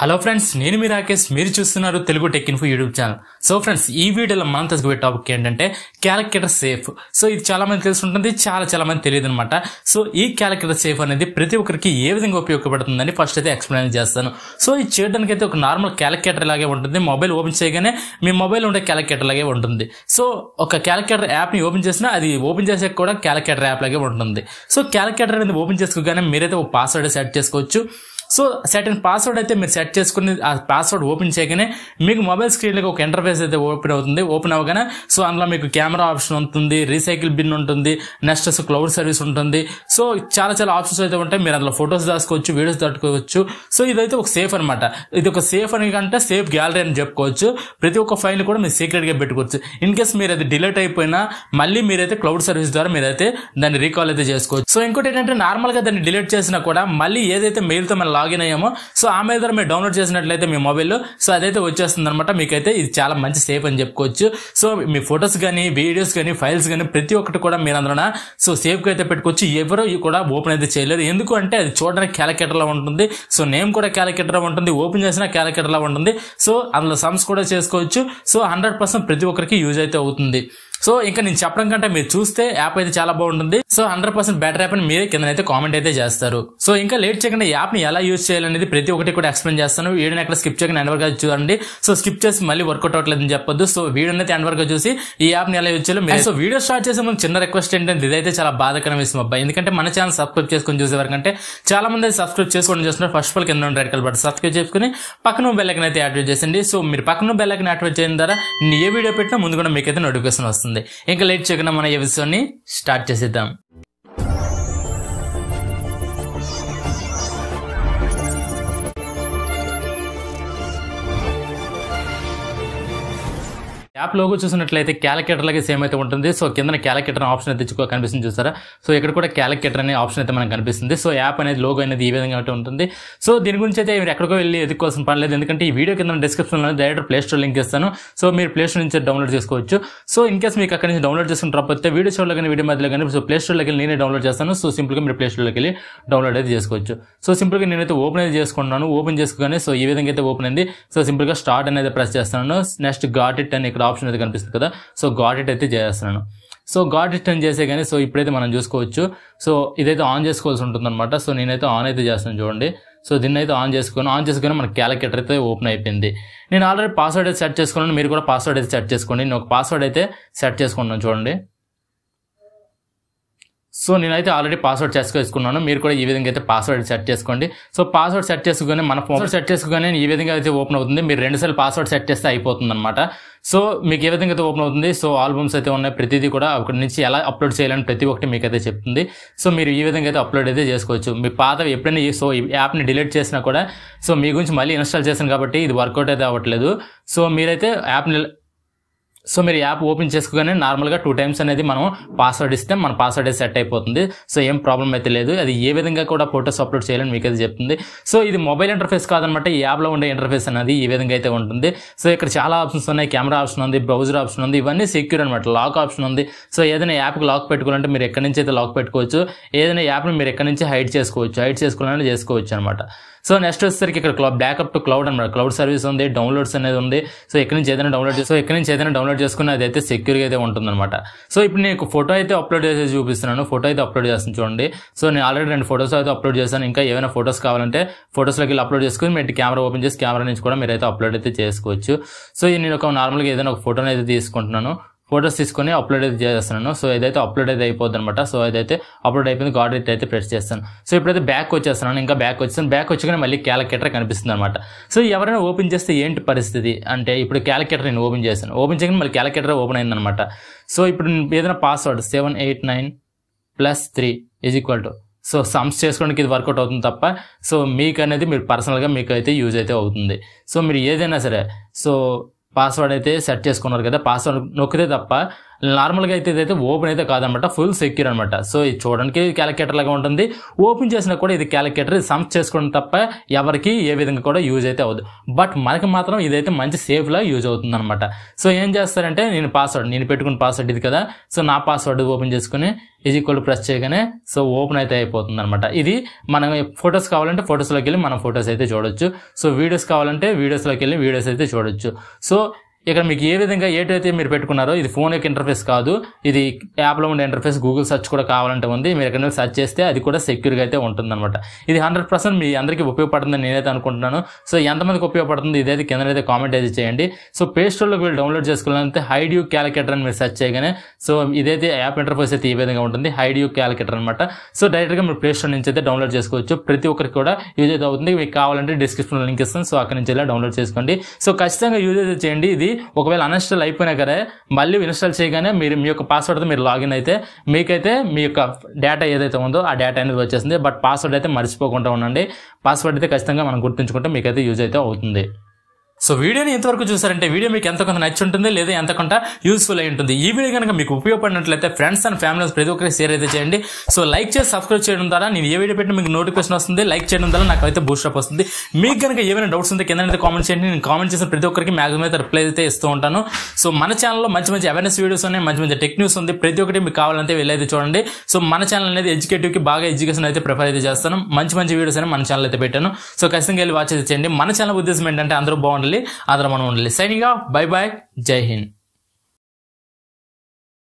Hello friends नेनु मी राकेश मीरु चूस्तुन्नारु Telugu tech info YouTube channel. So friends ई वीडियोलो మనం తెలుసుకునే టాపిక్ ఏంటంటే క్యాలిక్యులేటర్ సేఫ్। సో ఇది చాలా మంది తెలుసు ఉంటుంది, చాలా చాలా మంది తెలియదు అన్నమాట। సో ఈ క్యాలిక్యులేటర్ సేఫ్ అనేది ప్రతి ఒక్కరికి ఏ విధంగా ఉపయోగపడుతుందని ఫస్ట్ అయితే ఎక్స్‌ప్లెయిన్ చేస్తాను। సో ఇది చేయడానికి అయితే ఒక నార్మల్ క్యాలిక్యులేటర్ లాగే ఉంటుంది, మొబైల్ ఓపెన్ చేయగానే మీ మొబైల్ ఉండే క్యాలిక్యులేటర్ లాగే ఉంటుంది। సో ఒక క్యాలిక్యులేటర్ యాప్ ని ఓపెన్ చేసినా అది ఓపెన్ చేసే కూడా క్యాలిక్యులేటర్ యాప్ లాగే ఉంటుంది। సో క్యాలిక్యులేటర్ అనేది ఓపెన్ చేసుకోగానే మీరైతే ఒక పాస్వర్డ్ సెట్ చేసుకోవచ్చు। సో సర్టెన్ పాస్వర్డ్ అయితే మీరు సెట్ చేసుకుని ఆ పాస్వర్డ్ ఓపెన్ చేయగానే మీకు మొబైల్ స్క్రీన్లోకి ఒక ఇంటర్ఫేస్ అయితే ఓపెన్ అవుతుంది। ఓపెన్ అవగానే సో అందులో మీకు కెమెరా ఆప్షన్ ఉంటుంది, రీసైకిల్ బిన్ ఉంటుంది, నెక్స్ట్ క్లౌడ్ సర్వీస్ ఉంటుంది। సో చాలా చాలా ఆప్షన్స్ అయితే ఉంటాయి, మీరు అందులో ఫొటోస్ దాచుకోవచ్చు, వీడియోస్ దాచుకోవచ్చు। సో ఇదైతే ఒక సేఫ్ అనమాట, ఇది ఒక సేఫ్ అని కంటే సేఫ్ గ్యాలరీ అని చెప్పుకోవచ్చు। ప్రతి ఒక్క ఫైల్ కూడా మీరు సీక్రెట్గా పెట్టుకోవచ్చు, ఇన్ కేస్ మీరు అది డిలీట్ అయిపోయినా మళ్ళీ మీరైతే క్లౌడ్ సర్వీస్ ద్వారా మీరైతే దాన్ని రీకాల్ అయితే చేసుకోవచ్చు। సో ఇంకోటి ఏంటంటే నార్మల్గా దాన్ని డిలీట్ చేసినా కూడా మళ్ళీ ఏదైతే మెయిల్తో మన లాగిన్ అయ్యామో సో ఆ మీద మీరు డౌన్లోడ్ చేసినట్లయితే మీ మొబైల్లో సో అదైతే వచ్చేస్తుంది అనమాట। మీకైతే ఇది చాలా మంచి సేఫ్ అని చెప్పుకోవచ్చు। సో మీ ఫొటోస్ కానీ వీడియోస్ కానీ ఫైల్స్ కానీ ప్రతి ఒక్కటి కూడా మీరు అందులో సో సేఫ్గా అయితే పెట్టుకోవచ్చు, ఎవరు కూడా ఓపెన్ అయితే చేయలేరు। ఎందుకు అంటే అది చూడడానికి క్యాలిక్యులేటర్లా ఉంటుంది, సో నేమ్ కూడా క్యాలిక్యులేటర్లా ఉంటుంది, ఓపెన్ చేసిన క్యాలిక్యులేటర్లా ఉంటుంది। సో అందులో సమ్స్ కూడా చేసుకోవచ్చు। సో 100% ప్రతి ఒక్కరికి యూజ్ అయితే అవుతుంది। సో ఇంకా నేను చెప్పడం కంటే మీరు చూస్తే యాప్ అయితే చాలా బాగుంటుంది। సో 100% బెటర్ యాప్ అని మీరే కిందనైతే కామెంట్ అయితే చేస్తారు। సో ఇంకా లేట్ చేయకుండా యాప్ ని ఎలా యూజ్ చేయాలనేది ప్రతి ఒక్కటి కూడా ఎక్స్ప్లెయిన్ చేస్తాను। వీడియోని అక్కడ స్కిప్ చేయకుండా ఎండ్ వరకు చూడండి, సో స్కిప్ చేసి మళ్ళీ వర్కౌట్ అవ్వట్లేదని చెప్పొద్దు। సో వీడియోని అయితే ఎండ్ వరకు చూసి ఈ యాప్ ని ఎలా యూజ్ చేయాలో మీరు సో వీడియో స్టార్ట్ చేసే ముందు చిన్న రిక్వెస్ట్ ఏంటంటే ఇదైతే చాలా బాధకరం విషయం అబ్బాయి, ఎందుకంటే మన ఛానల్ సబ్స్క్రైబ్ చేసుకుని చూసేవరకంటే చాలా మంది సబ్స్క్రైబ్ చేసుకుని చూస్తున్నారు। ఫస్ట్ ఆఫ్ ఆల్ కింద రెడ్ కలర్ బటన్ సబ్స్క్రైబ్ చేసుకుని పక్కన బెల్ ఐకాన్ అయితే యాక్టివేట్ చేయండి। సో మీరు పక్కన బెల్ ఐకాన్ యాక్టివేట్ చేయడం ద్వారా నేను ఏ వీడియో పెట్టినా ముందు కూడా మీకైతే నోటిఫికేషన్ వస్తుంది। ఇంకా లేట్ చేయకుండా మనం ఎపిసోడ్ని స్టార్ట్ చేసేద్దాం। యాప్ లోగో చూసినట్లయితే క్యాలిక్యులేటర్ లాగే సేమ్ అయితే ఉంటుంది। సో కింద క్యాలిక్యులేటర్ ఆప్షన్ అయితే కనిపిస్తుంది చూసారా, సో ఇక్కడ కూడా క్యాలిక్యులేటర్ అనే ఆప్షన్ అయితే మనకు కనిపిస్తుంది। సో యాప్ అనేది లోగో అనేది ఈ విధంగా అయితే ఉంటుంది। సో దీని గురించి అయితే మీరు ఎక్కడికో వెళ్ళి ఎదుకోవాల్సిన పని లేదు, ఎందుకంటే ఈ వీడియో కింద డిస్క్రిప్షన్లో డైరెక్ట్ ప్లే స్టోర్ లింక్ ఇస్తాను, సో మీరు ప్లే స్టోర్ నుంచి డౌన్లోడ్ చేసుకోవచ్చు। సో ఇన్ కేస్ మీకు అక్కడ నుంచి డౌన్లోడ్ చేసుకుని రాకపోతే వీడియో షోలో కానీ వీడియో మధ్యలో కానీ సో ప్లే స్టోర్లోకి వెళ్ళి నేనే డౌన్లోడ్ చేస్తాను। సో సింపుల్గా మీరు ప్లే స్టోర్లోకి వెళ్ళి డౌన్లోడ్ అయితే చేసుకోవచ్చు। సో సింపుల్గా నేనైతే ఓపెన్ అయితే చేసుకున్నాను, ఓపెన్ చేసుకోగానే సో ఈ విధంగా అయితే ఓపెన్ అయింది। సో సింపుల్గా స్టార్ట్ అనేది ప్రెస్ చేస్తాను, నెక్స్ట్ గాట్ ఇట్ అని ఇక్కడ ఆప్షన్ అయితే కనిపిస్తుంది కదా, సో గాట్ ఇట్ అయితే చేస్తున్నాను। సో గాట్ ఇట్ అని చేసే కానీ సో ఇప్పుడైతే మనం చూసుకోవచ్చు, సో ఇదైతే ఆన్ చేసుకోవాల్సి ఉంటుందన్నమాట। సో నేనైతే ఆన్ అయితే చేస్తున్నాను చూడండి। సో దీన్ని అయితే ఆన్ చేసుకుని మన క్యాలిక్యులేటర్ అయితే ఓపెన్ అయిపోయింది। నేను ఆల్రెడీ పాస్వర్డ్ అయితే సెట్ చేసుకున్నాను, మీరు కూడా పాస్వర్డ్ అయితే సెట్ చేసుకోండి। నేను ఒక పాస్వర్డ్ అయితే సెట్ చేసుకున్నాను చూడండి। సో నేనైతే ఆల్రెడీ పాస్వర్డ్ సెట్ చేసుకున్నాను, మీరు కూడా ఈ విధంగా అయితే పాస్వర్డ్ సెట్ చేసుకోండి। సో పాస్వర్డ్ సెట్ చేసుకుని మన పాస్వర్డ్ సెట్ చేసుకుని ఈ విధంగా అయితే ఓపెన్ అవుతుంది, మీరు రెండుసార్లు పాస్వర్డ్ సెట్ చేస్తే అయిపోతుంది అనమాట। సో మీకు ఏ విధంగా అయితే ఓపెన్ అవుతుంది, సో ఆల్బమ్స్ అయితే ఉన్నాయి, ప్రతిదీ కూడా అక్కడ నుంచి ఎలా అప్లోడ్ చేయాలని ప్రతి ఒక్కటి మీకైతే చెప్తుంది। సో మీరు ఈ విధంగా అయితే అప్లోడ్ అయితే చేసుకోవచ్చు, మీ పాత ఎప్పుడైనా సో ఈ యాప్ని డిలీట్ చేసినా కూడా సో మీ గురించి మళ్ళీ ఇన్స్టాల్ చేశాను కాబట్టి ఇది వర్కౌట్ అయితే అవ్వట్లేదు। సో మీరైతే యాప్ని సో మీరు యాప్ ఓపెన్ చేసుకోగానే నార్మల్గా 2 times అనేది మనం పాస్వర్డ్ ఇస్తే మన పాస్వర్డ్ సెట్ అయిపోతుంది। సో ఏం ప్రాబ్లం అయితే లేదు, అది ఏ విధంగా కూడా ఫొటోస్ అప్లోడ్ చేయాలని మీకు అయితే చెప్తుంది। సో ఇది మొబైల్ ఇంటర్ఫేస్ కాదనమాట, ఈ యాప్లో ఉండే ఇంటర్ఫేస్ అనేది ఈ విధంగా అయితే ఉంటుంది। సో ఇక్కడ చాలా ఆప్షన్స్ ఉన్నాయి, కెమెరా ఆప్షన్ ఉంది, బ్రౌజర్ ఆప్షన్ ఉంది, ఇవన్నీ సెక్యూర్ అనమాట, లాక్ ఆప్షన్ ఉంది। సో ఏదైనా యాప్కి లాక్ పెట్టుకోవాలంటే మీరు ఎక్కడి నుంచి అయితే లాక్ పెట్టుకోవచ్చు, ఏదైనా యాప్ని మీరు ఎక్కడి నుంచి హైడ్ చేసుకోవాలని చేసుకోవచ్చు అనమాట। సో నెక్స్ట్ వచ్చేసరికి ఇక్కడ బ్యాకప్ టు క్లౌడ్ అనమాట, క్లౌడ్ సర్వీస్ ఉంది, డౌన్లోడ్స్ అనేది ఉంది। సో ఎక్కడి నుంచి ఏదైనా డౌన్లోడ్ చేసుకుని అదైతే సెక్యూర్గా అయితే ఉంటుందన్నమాట। సో ఇప్పుడు నేను ఫోటో అయితే అప్లోడ్ చేసి చూపిస్తున్నాను, ఫోటో అయితే అప్లోడ్ చేస్తాను చూడండి। సో నేను ఆల్రెడీ 2 ఫొటోస్ అయితే అప్లోడ్ చేశాను, ఇంకా ఏమైనా ఫొటోస్ కావాలంటే ఫొటోస్లోకి వెళ్ళి అప్లోడ్ చేసుకుని మీరు కెమెరా ఓపెన్ చేసి కెమెరా నుంచి కూడా మీరైతే అప్లోడ్ అయితే చేసుకోవచ్చు। సో నేను ఒక నార్మల్గా ఏదైనా ఒక ఫోటోని అయితే తీసుకుంటున్నాను, ఫొటోస్ తీసుకొని అప్లోడ్ అయితే చేస్తున్నాను। సో ఇదైతే అప్లోడ్ అయితే అయిపోద్ది అనమాట। సో ఇదైతే అప్లోడ్ అయిపోయింది, గాట్ ఇట్ అయితే ప్రెస్ చేస్తాను। సో ఇప్పుడైతే బ్యాక్ వచ్చేస్తున్నాను, ఇంకా బ్యాక్ వచ్చి మళ్ళీ క్యాలిక్యులేటర్ కనిపిస్తుంది అనమాట। సో ఎవరైనా ఓపెన్ చేస్తే ఏంటి పరిస్థితి అంటే, ఇప్పుడు క్యాలిక్యులేటర్ నేను ఓపెన్ చేశాను, ఓపెన్ చేయగానే మళ్ళీ క్యాలిక్యులేటర్ ఓపెన్ అయిందనమాట। సో ఇప్పుడు ఏదైనా పాస్వర్డ్ 789+3 సో సమ్స్ చేసుకోవడానికి ఇది వర్కౌట్ అవుతుంది తప్ప సో మీకు అనేది మీరు పర్సనల్గా మీకు అయితే యూజ్ అయితే అవుతుంది। సో మీరు ఏదైనా సరే సో పాస్వర్డ్ అయితే సెట్ చేసుకున్నారు కదా, పాస్వర్డ్ నొక్కితే తప్ప నార్మల్గా అయితే ఇదైతే ఓపెన్ అయితే కాదన్నమాట, ఫుల్ సెక్యూర్ అన్నమాట. సో ఇది చూడడానికి క్యాలిక్యులేటర్ లాగా ఉంటుంది, ఓపెన్ చేసినా కూడా ఇది క్యాలిక్యులేటర్ సమ్స్ చేసుకోవడం తప్ప ఎవరికి ఏ విధంగా కూడా యూజ్ అయితే అవ్వదు. బట్ మనకి మాత్రం ఇదైతే మంచి సేఫ్లా యూజ్ అవుతుంది అనమాట. సో ఏం చేస్తారంటే నేను పెట్టుకున్న పాస్వర్డ్ ఇది కదా, సో నా పాస్వర్డ్ ఓపెన్ చేసుకుని ఈజ్ ఈక్వల్ ప్రెస్ చేయగానే సో ఓపెన్ అయితే అయిపోతుంది అనమాట. ఇది మనం ఫొటోస్ కావాలంటే ఫొటోస్లోకి వెళ్ళి మనం ఫొటోస్ అయితే చూడొచ్చు, సో వీడియోస్ కావాలంటే వీడియోస్లోకి వెళ్ళి వీడియోస్ అయితే చూడొచ్చు. సో ఇక్కడ మీకు ఏ విధంగా ఏటైతే మీరు పెట్టుకున్నారో ఇది ఫోన్ యొక్క ఇంటర్ఫేస్ కాదు, ఇది యాప్లో ఉండే ఇంటర్ఫేస్. గూగుల్ సర్చ్ కూడా కావాలంటే ఉంది, మీరు ఎక్కడ సర్చ్ చేస్తే అది కూడా సెక్యూర్గా అయితే ఉంటుందన్నమాట. ఇది 100% మీ అందరికీ ఉపయోగపడుతుందని నేనైతే అనుకుంటున్నాను. సో ఎంతమందికి ఉపయోగపడుతుంది ఇదైతే కిందనైతే కామెంట్ అయితే చేయండి. సో ప్లే స్టోర్లో మీరు డౌన్లోడ్ చేసుకోవాలంటే హైడ్యూ క్యాలిక్యులేటర్ అని మీరు సర్చ్ చేయగానే సో ఇదైతే యాప్ ఇంటర్ఫేస్ అయితే ఈ విధంగా ఉంటుంది, హైడ్యూ క్యాలిక్యులేటర్ అనమాట. సో డైరెక్ట్గా మీరు ప్లే స్టోర్ నుంచి అయితే డౌన్లోడ్ చేసుకోవచ్చు, ప్రతి ఒక్కరికి కూడా యూజ్ అయితే అవుతుంది. మీకు కావాలంటే డిస్క్రిప్షన్లో లింక్ ఇస్తాను, సో అక్కడ నుంచి ఇలా డౌన్లోడ్ చేసుకోండి. సో ఖచ్చితంగా యూజ్ అయితే చేయండి. ఇది ఒకవేళ అన్ఇన్స్టాల్ అయిపోయినా కదా మళ్ళీ ఇన్స్టాల్ చేయగానే మీరు మీ యొక్క పాస్వర్డ్తో మీరు లాగిన్ అయితే మీకైతే మీ యొక్క డేటా ఏదైతే ఉందో ఆ డేటా అనేది వచ్చేసింది. బట్ పాస్వర్డ్ అయితే మర్చిపోకుండా ఉండండి, పాస్వర్డ్ అయితే ఖచ్చితంగా మనం గుర్తుంచుకుంటే మీకైతే యూజ్ అయితే అవుతుంది. సో వీడియోని ఎంతవరకు చూసారంటే వీడియో మీకు ఎంత కొంత నచ్చి ఉంటుంది, లేదా ఎంత కొంత యూస్ఫుల్ అయి ఉంటుంది. ఈ వీడియో కనుక మీకు ఉపయోగపడినట్లయితే ఫ్రెండ్స్ అండ్ ఫ్యామిలీస్ ప్రతి ఒక్కరికి షేర్ అయితే చేయండి. సో లైక్ చేసి సబ్స్క్రైబ్ చేయడం ద్వారా నేను ఏ వీడియో పెట్టినా మీకు నోటిఫికేషన్ వస్తుంది, లైక్ చేయడం ద్వారా నాకు అయితే బూస్టప్ వస్తుంది. మీకు కనుక ఏమైనా డౌట్స్ ఉంటే కింద అయితే కామెంట్ చేయండి, నేను కామెంట్ చేసిన ప్రతి ఒక్కరికి మ్యాక్సిమం అయితే రిప్లై అయితే ఇస్తూ ఉంటాను. సో మన ఛానల్లో మంచి మంచి అవేర్నెస్ వీడియోస్ ఉన్నాయి, మంచి మంచి టెక్ న్యూస్ ఉంది, ప్రతి ఒక్కటి మీకు కావాలంటే వెళ్ళైతే చూడండి. సో మన ఛానల్ అనేది ఎడ్యుకేటివ్కి బాగా ఎడ్యుకేషన్ అయితే ప్రిఫర్ అయితే చేస్తాను, మంచి మంచి వీడియోస్ అని మన ఛానల్ అయితే పెట్టాను. సో ఖచ్చితంగా వెళ్ళి వాచ్ అయితే చేయండి. మన ఛానల్ ఉద్దేశం ఏంటంటే అందరూ బాగుండాలి, అందరం మనం ఉండాలి. సైనింగ్ ఆఫ్, బై బై, జై హింద్.